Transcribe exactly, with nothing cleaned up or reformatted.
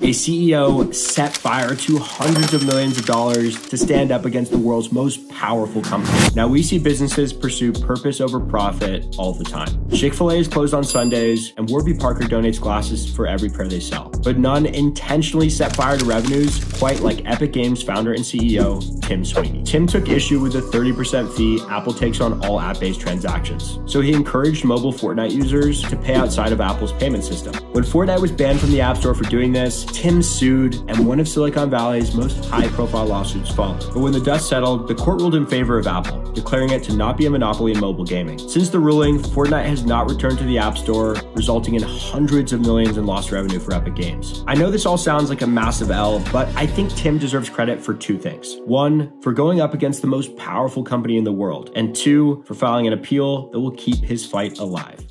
A C E O set fire to hundreds of millions of dollars to stand up against the world's most powerful company. Now, we see businesses pursue purpose over profit all the time. Chick-fil-A is closed on Sundays, and Warby Parker donates glasses for every pair they sell. But none intentionally set fire to revenues, quite like Epic Games founder and C E O, Tim Sweeney. Tim took issue with the thirty percent fee Apple takes on all app-based transactions. So he encouraged mobile Fortnite users to pay outside of Apple's payment system. When Fortnite was banned from the App Store for doing this, Tim sued, and one of Silicon Valley's most high-profile lawsuits followed. But when the dust settled, the court ruled in favor of Apple, declaring it to not be a monopoly in mobile gaming. Since the ruling, Fortnite has not returned to the App Store, resulting in hundreds of millions in lost revenue for Epic Games. I know this all sounds like a massive L, but I think Tim deserves credit for two things. One, for going up against the most powerful company in the world, and two, for filing an appeal that will keep his fight alive.